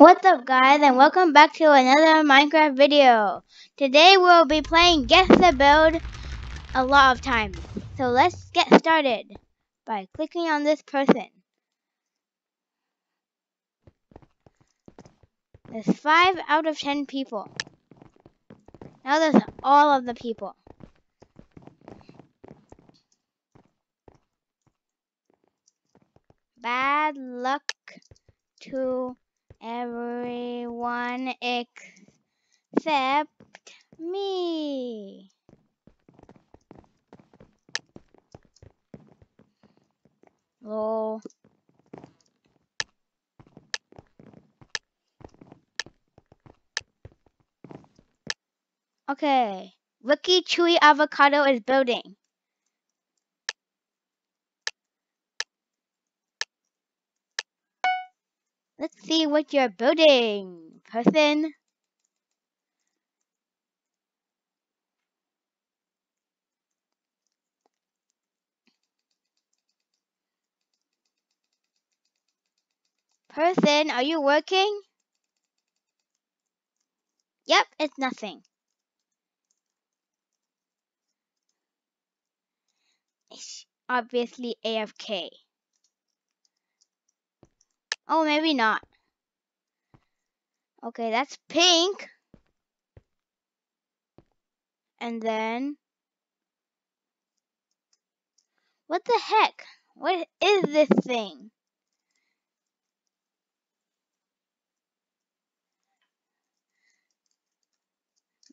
What's up guys, and welcome back to another Minecraft video. Today we'll be playing Guess the Build a lot of times. So let's get started by clicking on this person. There's 5 out of 10 people. Now there's all of the people. Bad luck to everyone except me. Lol. Okay, Ricky Chewy Avocado is building. Let's see what you're building, person. Person, are you working? Yep, it's nothing. It's obviously AFK. Oh, maybe not. Okay, that's pink. And then... what the heck? What is this thing?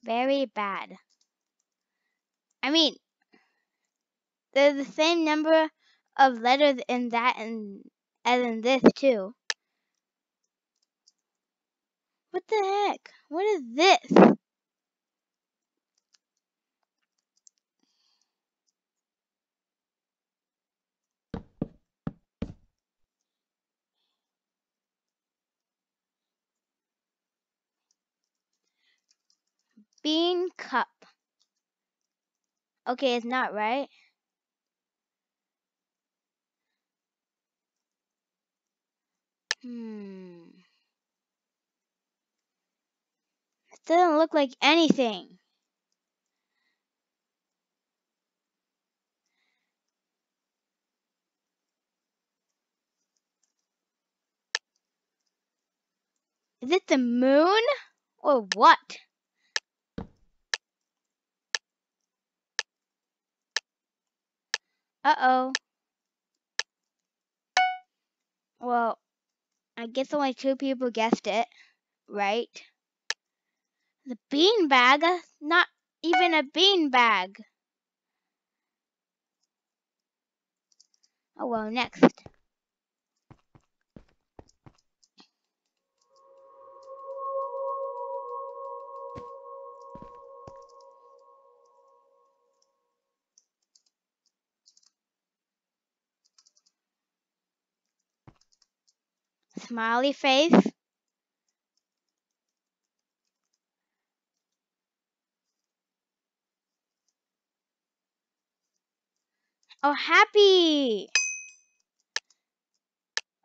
Very bad. I mean, there's the same number of letters in that as in this too. What the heck? What is this? Bean cup. Okay, it's not right. It doesn't look like anything. Is it the moon or what? Uh-oh. Well, I guess only 2 people guessed it, right? The bean bag? Not even a bean bag. Oh well, next. Smiley face. Oh, happy.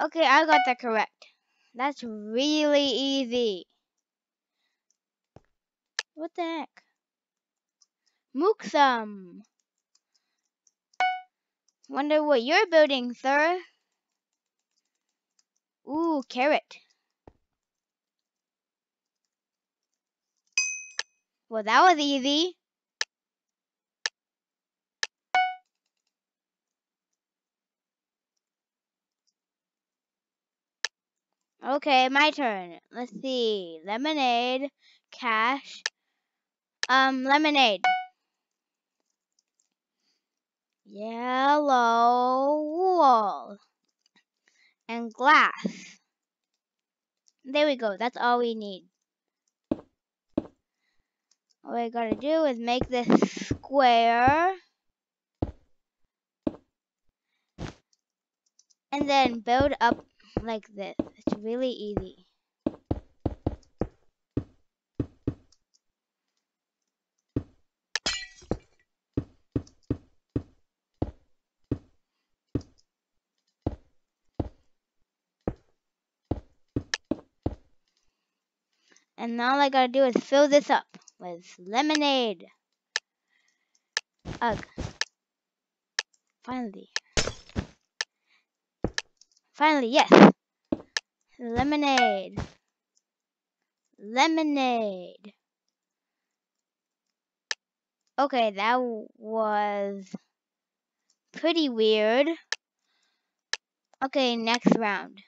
Okay, I got that correct. That's really easy. What the heck? Mooksum. Wonder what you're building, sir. Ooh, carrot. Well, that was easy. Okay, my turn. Let's see. Lemonade, cash. Lemonade. Yellow wool. And glass. There we go. That's all we need. All I gotta do is make this square. And then build up like this. It's really easy. And all I gotta do is fill this up with lemonade. Ugh. Finally. Finally, yes. Lemonade. Lemonade. Okay, that was pretty weird. Okay, next round.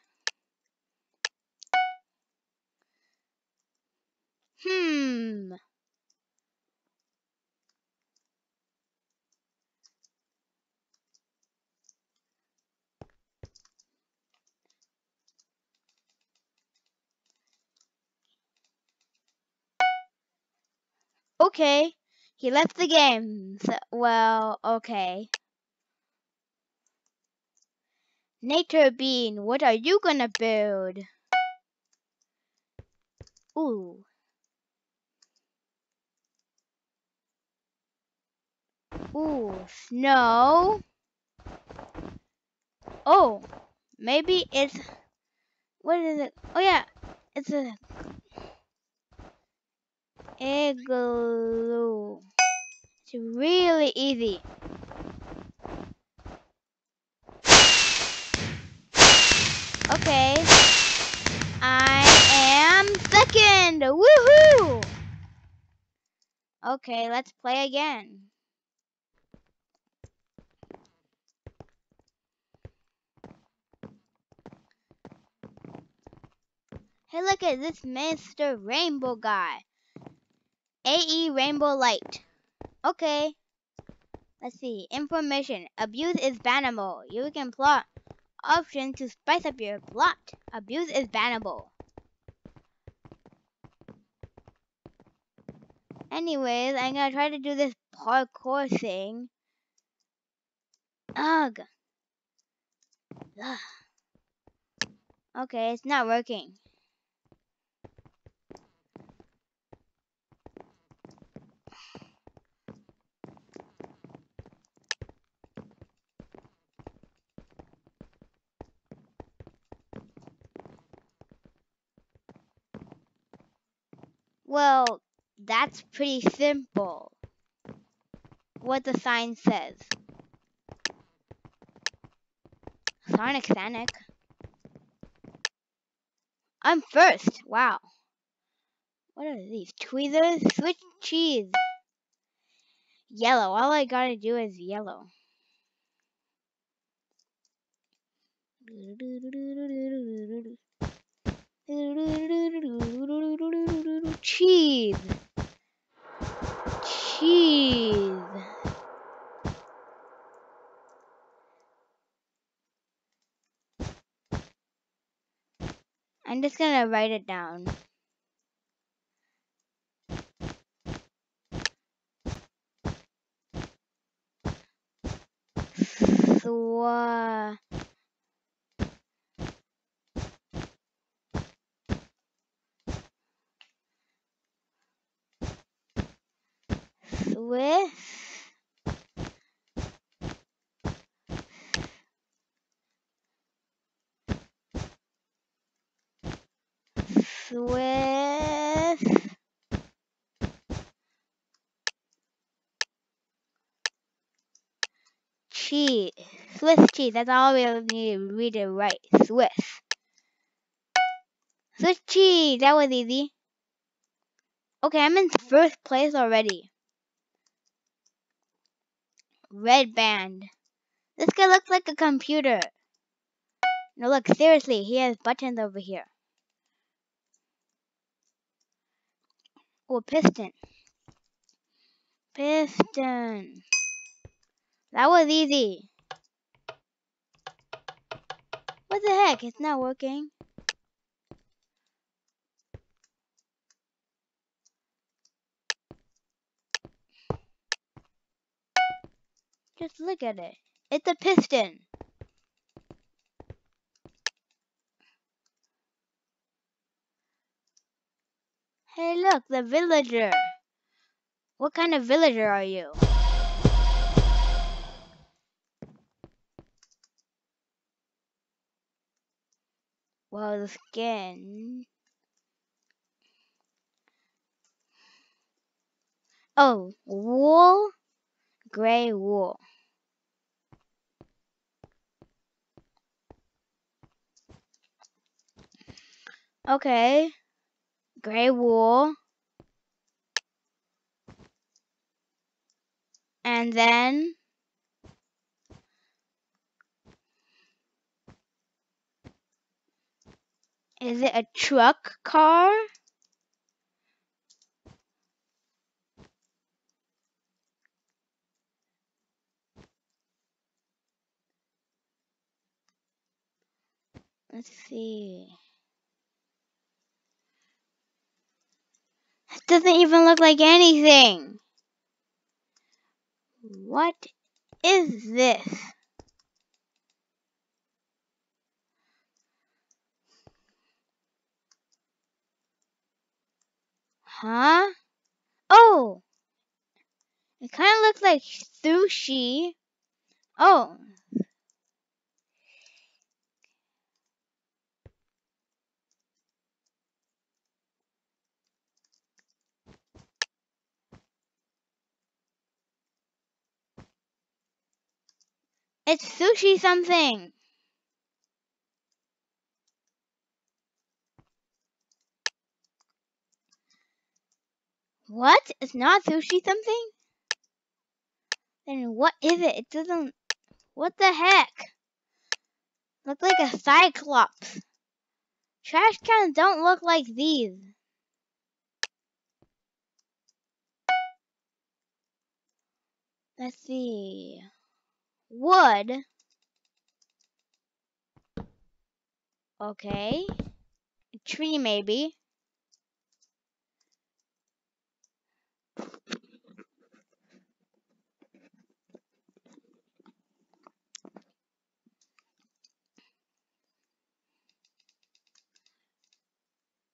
Okay, he left the game. So, well, okay. Nature Bean, what are you gonna build? Ooh. Ooh, snow. Oh, maybe it's... What is it? Oh yeah, it's a... Igloo. It's really easy. Okay. I am second. Woohoo! Okay, let's play again. Hey, look at this Mr. Rainbow guy. A.E. Rainbow Light. Okay. Let's see. Information. Abuse is bannable. You can plot options to spice up your plot. Abuse is bannable. Anyways, I'm gonna try to do this parkour thing. Ugh. Ugh. Okay, it's not working. Well, that's pretty simple, what the sign says. Sonic Sonic. I'm first, wow. What are these, tweezers? Switch cheese. Yellow, all I gotta do is yellow. Cheese. Cheese. I'm just gonna write it down. Swa. With cheese, Swiss cheese. That's all we need to read it right. Swiss cheese. That was easy. Okay, I'm in first place already. Red band. This guy looks like a computer. No, look, seriously, he has buttons over here. Or piston. Piston. That was easy. What the heck? It's not working. Just look at it. It's a piston. Hey, look, the villager. What kind of villager are you? Well, the skin. Oh, wool, gray wool. Okay, gray wool. And then is it a truck car? Let's see. It doesn't even look like anything. What is this? Huh? Oh! It kind of looks like sushi. Oh. It's sushi something. What? It's not sushi something? Then what is it? It doesn't... What the heck? Looks like a cyclops. Trash cans don't look like these. Let's see... Wood. Okay. A tree, maybe.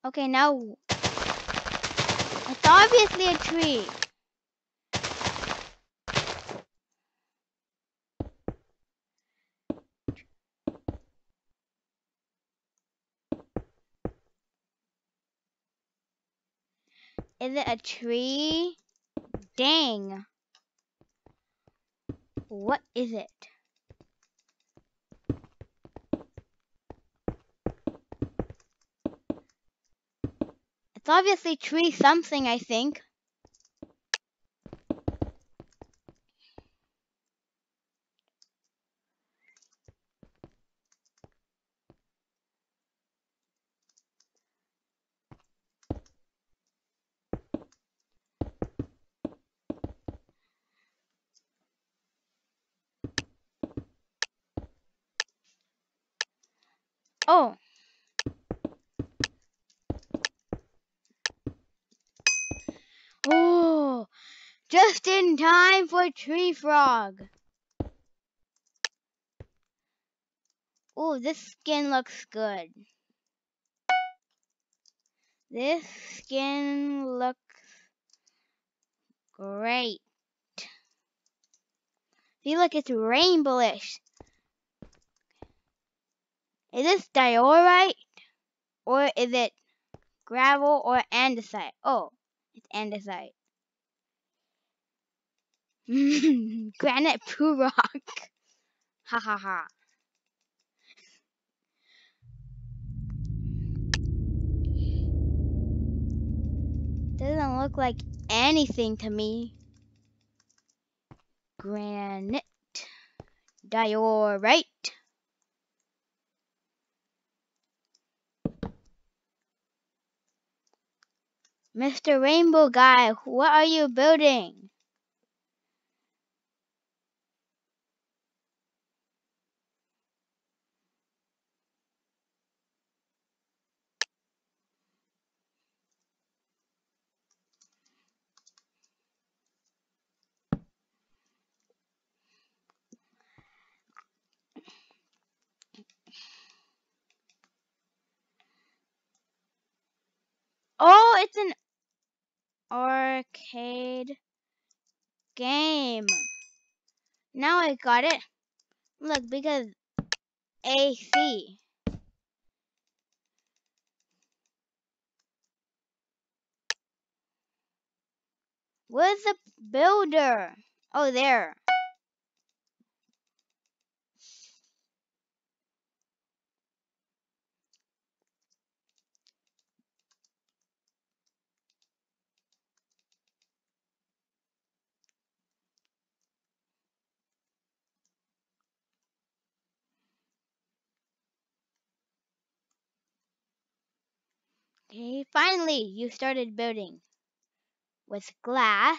Okay, now it's obviously a tree. Is it a tree? Dang. What is it? It's obviously tree something, I think. Oh. Oh, just in time for Tree Frog. Oh, this skin looks good. This skin looks great. See, look, it's rainbowish. Is this diorite, or is it gravel or andesite? Oh, it's andesite. Granite poo rock. Ha ha ha. Doesn't look like anything to me. Granite. Diorite. Mr. Rainbow Guy, what are you building? Oh, it's an arcade game. Now I got it. Look, because AC. Where's the builder? Oh, there. Okay, finally, you started building with glass.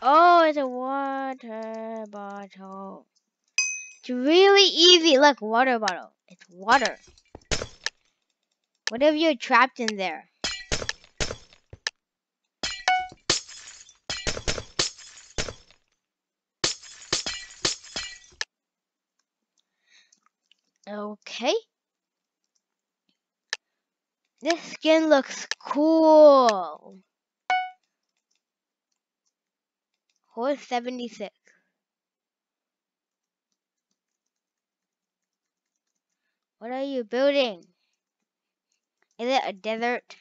Oh, it's a water bottle. It's really easy. Look, water bottle. It's water. What if you're trapped in there? Okay. This skin looks cool. Horse 76. What are you building? Is it a desert?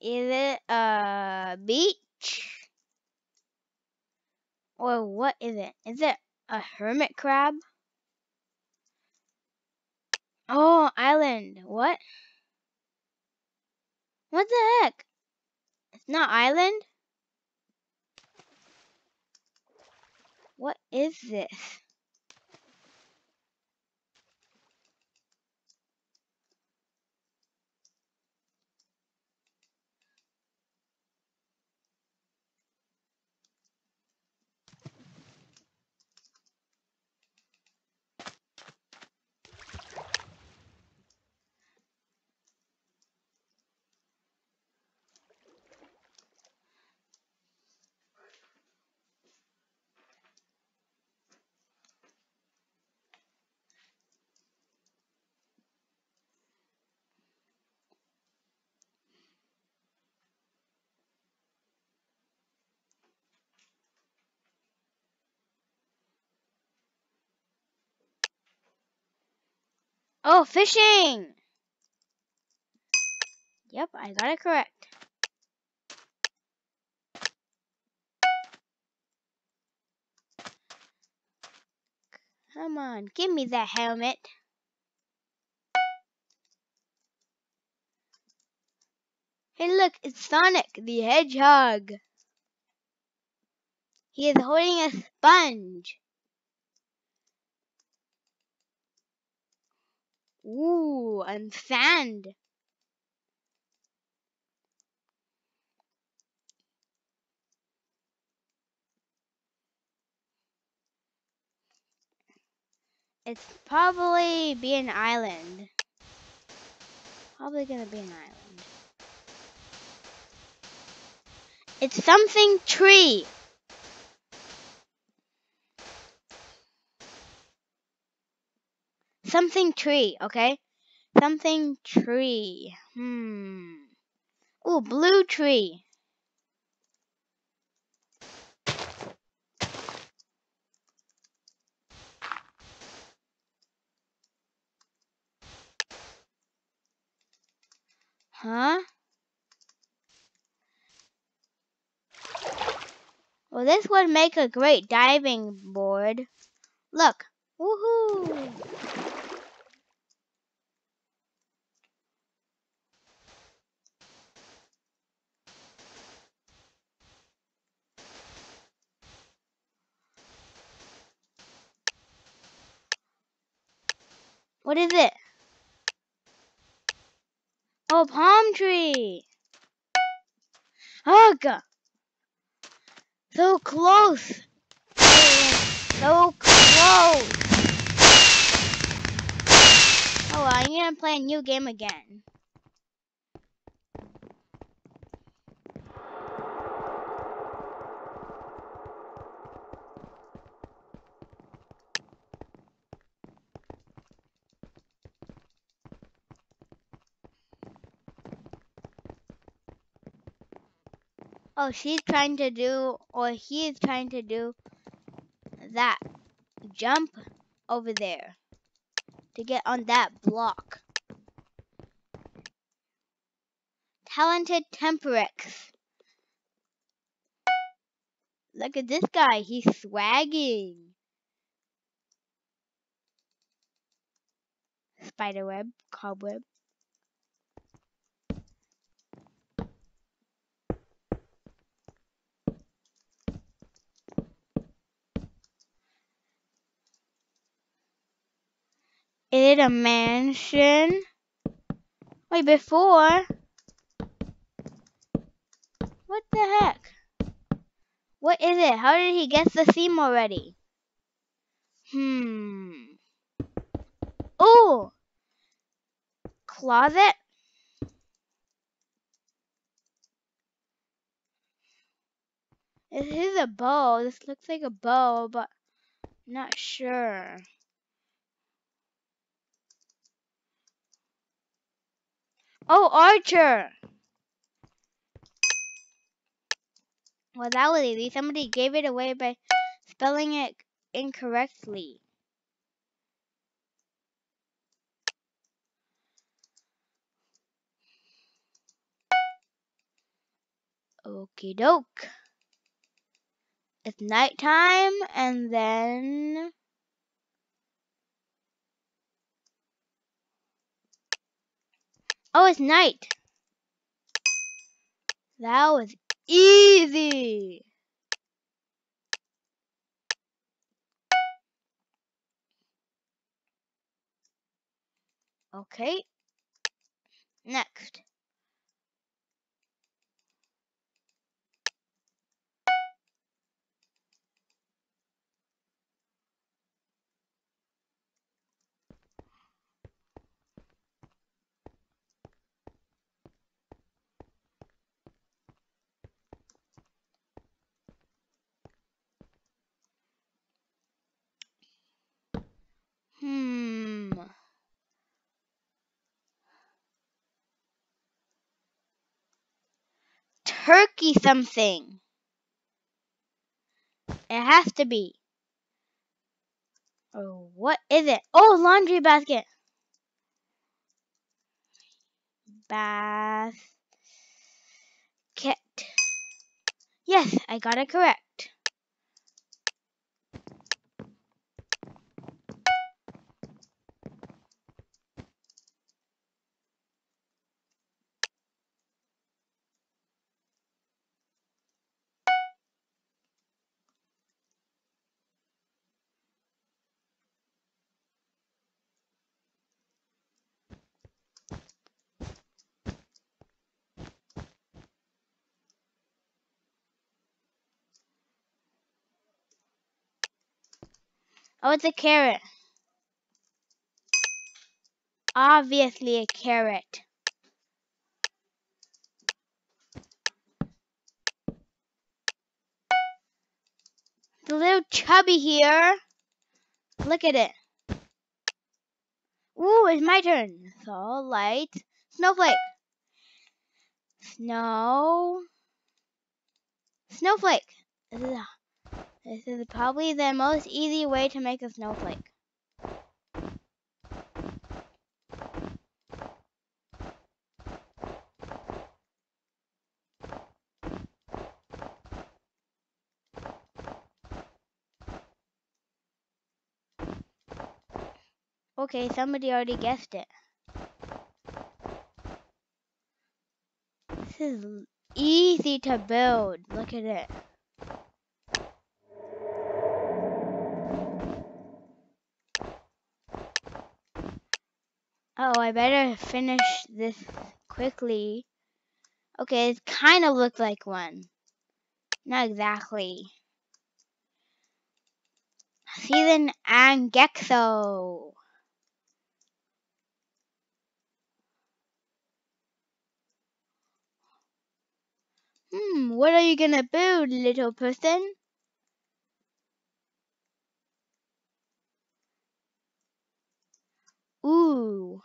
Is it a beach? Or what is it? Is it a hermit crab? Oh, island. What? What the heck? It's not island? What is this? Oh, fishing! Yep, I got it correct. Come on, give me that helmet. Hey look, it's Sonic the Hedgehog. He is holding a sponge. Ooh, and sand. It's probably be an island. Probably gonna be an island. It's something tree. Something tree, okay? Something tree. Ooh, blue tree. Huh? Well, this would make a great diving board. Look. Woohoo! What is it? Oh, palm tree. Oh, God. So close. So close. Oh, well, I'm going to play a new game again. Oh, she's trying to do, or he is trying to do that jump over there to get on that block. Talented Temperix. Look at this guy, he's swagging. Spiderweb, cobweb. Is it a mansion? Wait, before? What the heck? What is it? How did he guess the theme already? Ooh! Closet? This is a bow. This looks like a bow, but I'm not sure. Oh, Archer! Well, that was easy. Somebody gave it away by spelling it incorrectly. Okie doke. It's nighttime, and then... Oh, it's night. That was easy. Okay. Next. Turkey something. It has to be. Oh, what is it? Oh, laundry basket. Basket. Yes, I got it correct. Oh, it's a carrot. Obviously a carrot. The little chubby here. Look at it. Ooh, it's my turn. It's all light. Snowflake. Snowflake. Ugh. This is probably the most easy way to make a snowflake. Okay, somebody already guessed it. This is easy to build. Look at it. Oh, I better finish this quickly. Okay, it kind of looks like one. Not exactly. Season and Gexo. What are you gonna build, little person? Ooh.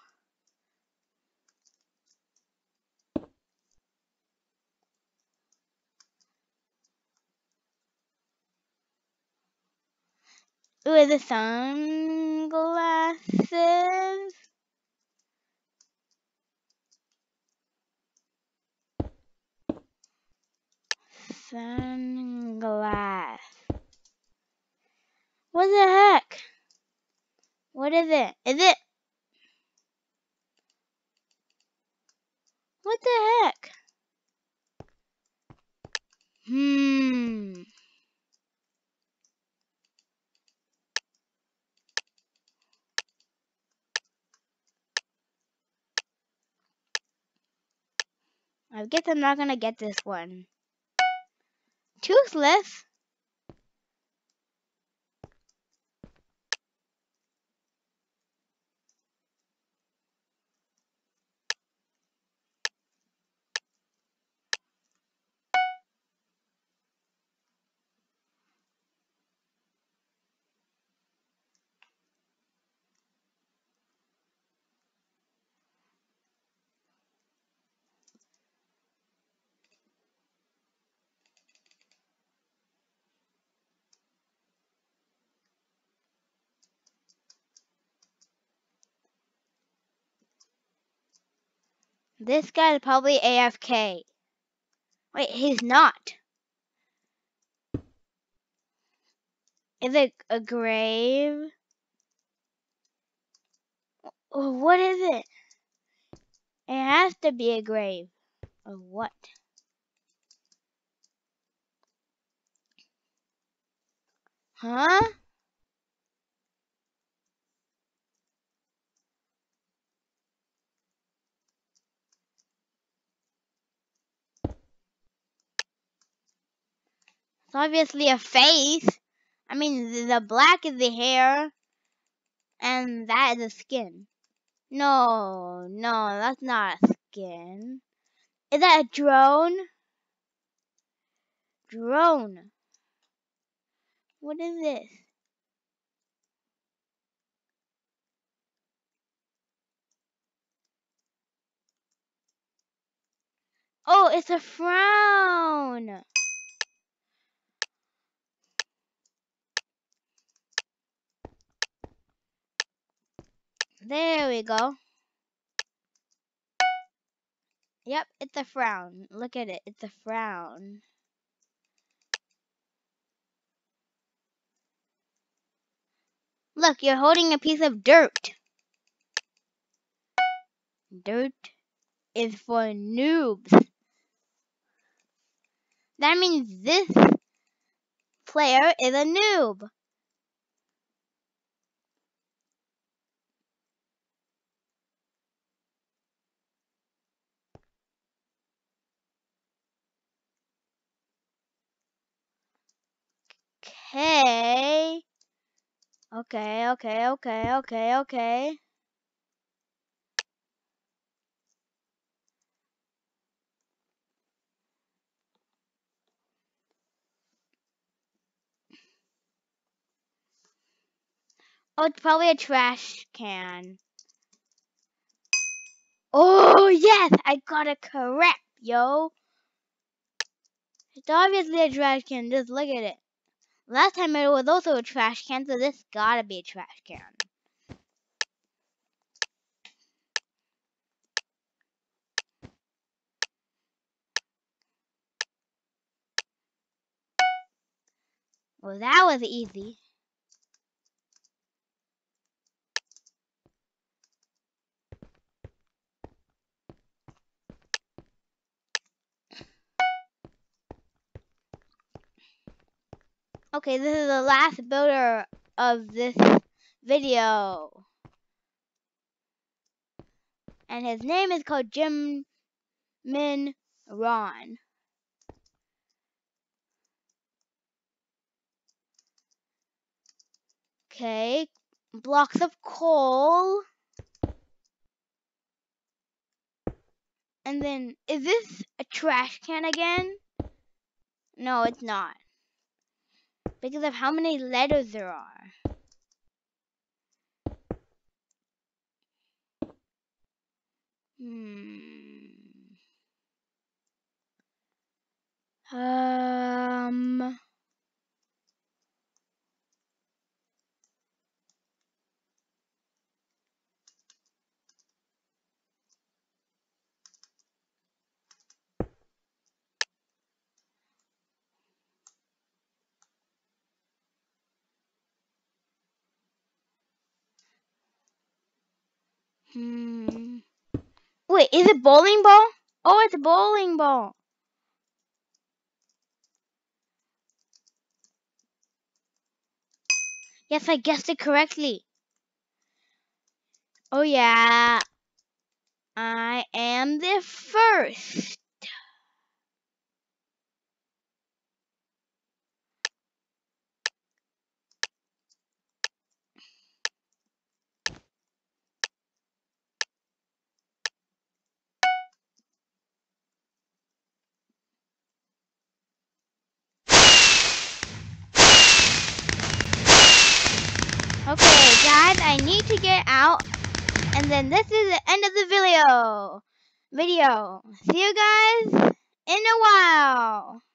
with the sunglasses. Sunglass. What the heck? What is it? Is it? What the heck? I guess I'm not gonna get this one. Toothless? This guy's probably AFK. Wait, he's not. Is it a grave? What is it? It has to be a grave. Or what? Huh? It's obviously a face. I mean, the black is the hair, and that is the skin. No, that's not a skin. Is that a drone? Drone. What is this? Oh, it's a frown. There we go. Yep, it's a frown. Look at it. It's a frown. Look, you're holding a piece of dirt. Dirt is for noobs. That means this player is a noob. Hey. Okay. Oh, it's probably a trash can. Oh, yes, I got it correct, yo. It's obviously a trash can. Just look at it. Last time it was also a trash can, so this gotta be a trash can. Well, that was easy. Okay, this is the last builder of this video. And his name is called Jim Min Ron. Okay, blocks of coal. And then, is this a trash can again? No, it's not. Because of how many letters there are. Wait, is it bowling ball? Oh, it's a bowling ball. Yes, I guessed it correctly. Oh yeah, I am the first. Okay, guys, I need to get out, and then this is the end of the video. See you guys in a while.